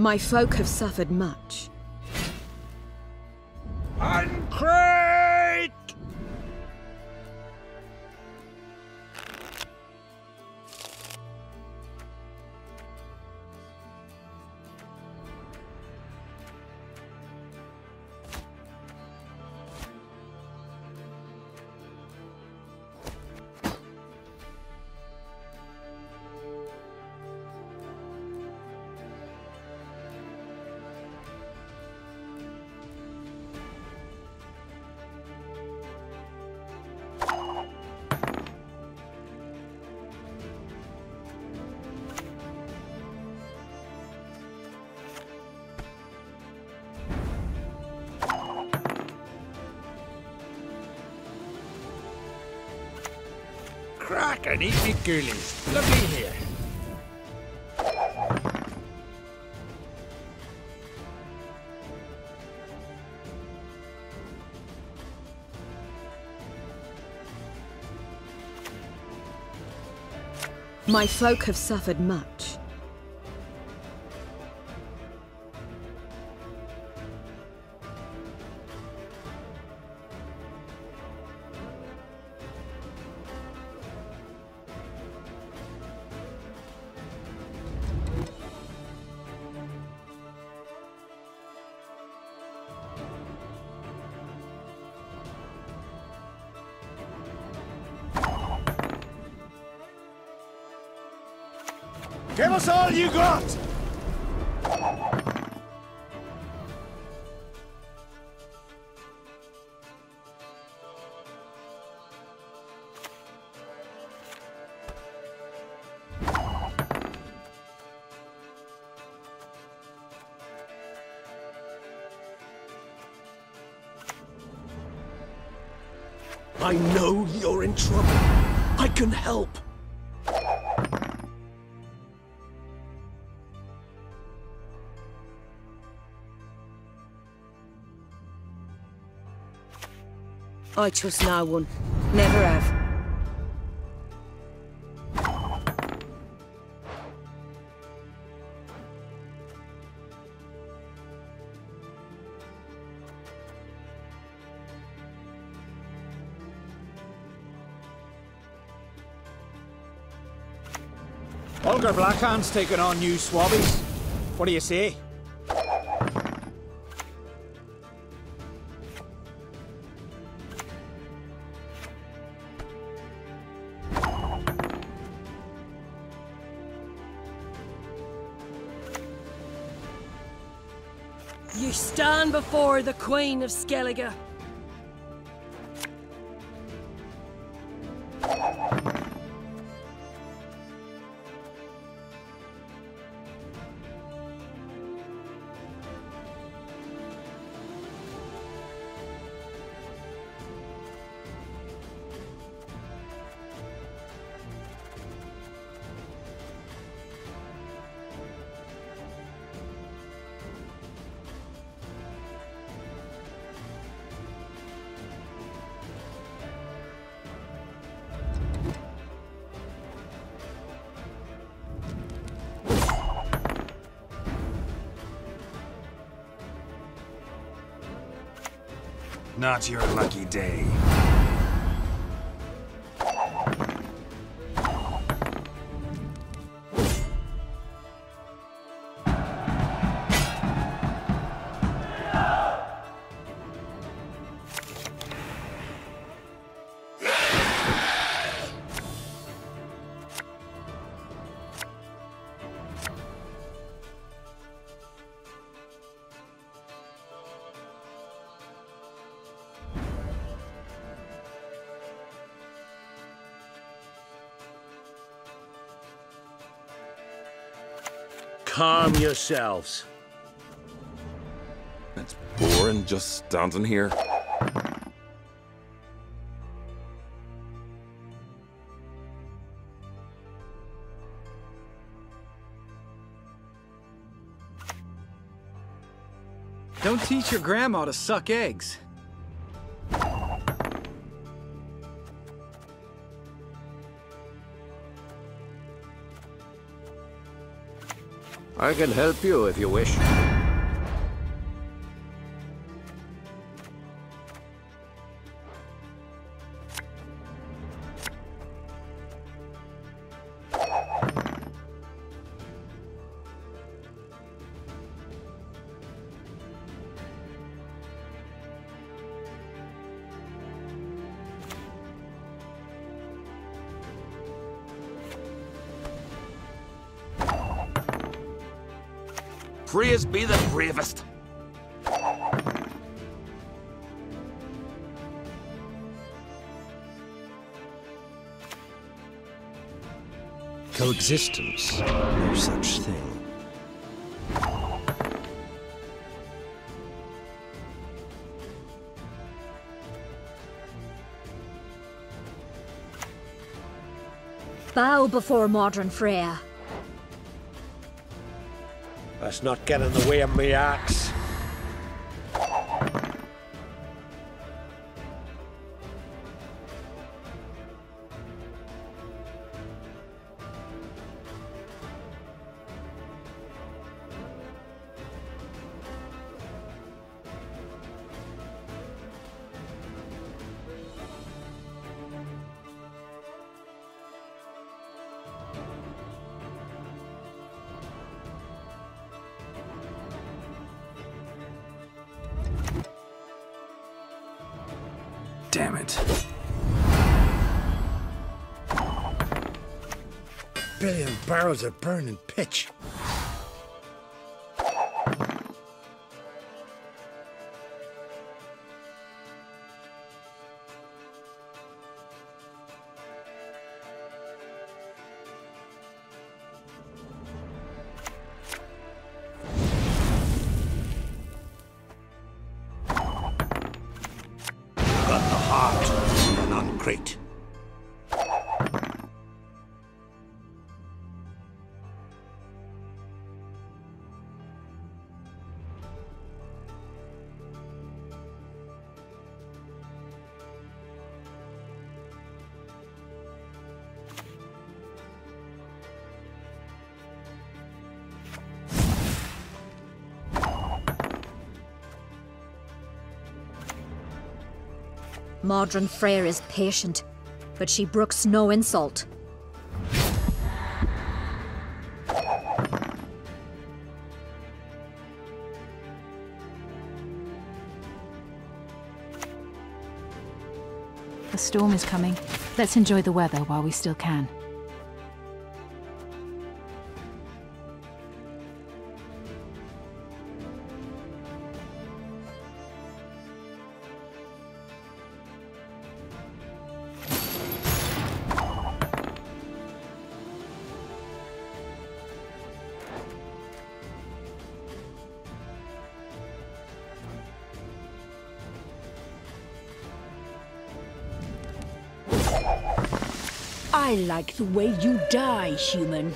My folk have suffered much. Uncrate! Crack and eat me goolies. Lovely here. My folk have suffered much. Give us all you got! I know you're in trouble. I can help. I trust no one. Never have. Olga Blackhand's taken on new swabbies. What do you say? You stand before the Queen of Skellige. Not your lucky day. Calm yourselves. That's boring, just standing here. Don't teach your grandma to suck eggs. I can help you if you wish. Freya's be the bravest. Coexistence, no such thing. Bow before Modron Freya. Let's not get in the way of me axe. Damn it. Billion barrels of burning pitch. Great. Madryn Freyr is patient, but she brooks no insult. The storm is coming. Let's enjoy the weather while we still can. I like the way you die, human.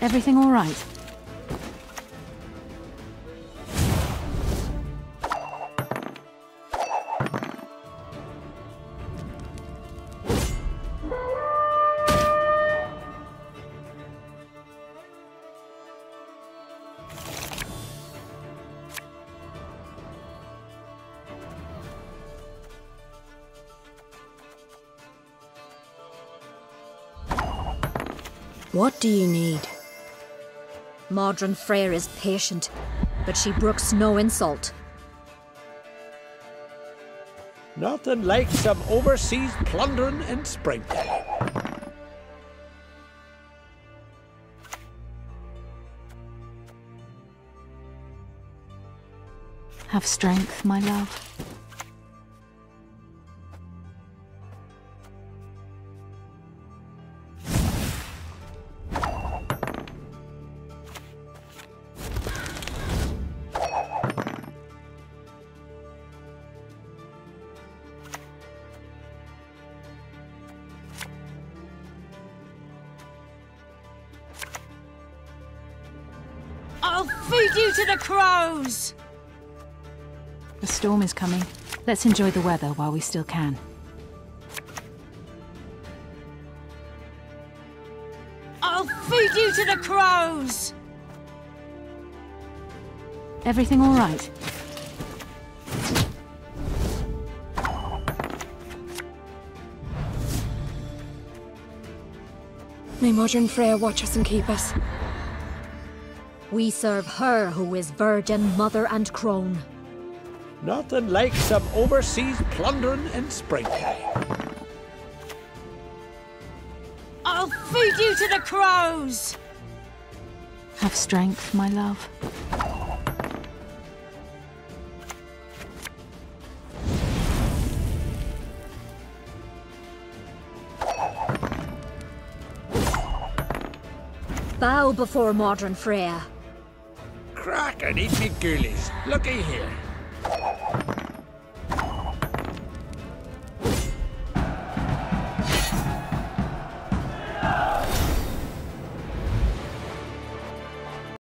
Everything all right? What do you need? Madryn Freyr is patient, but she brooks no insult. Nothing like some overseas plundering in springtime. Have strength, my love. feed you to the crows! The storm is coming. Let's enjoy the weather while we still can. I'll feed you to the crows! Everything all right? May Madryn Freyr watch us and keep us. We serve her who is virgin, mother and crone. Not unlike some overseas plundering in springtime. I'll feed you to the crows! Have strength, my love. Bow before Madryn Freyr. Crack and eat me ghoulies. Looky here.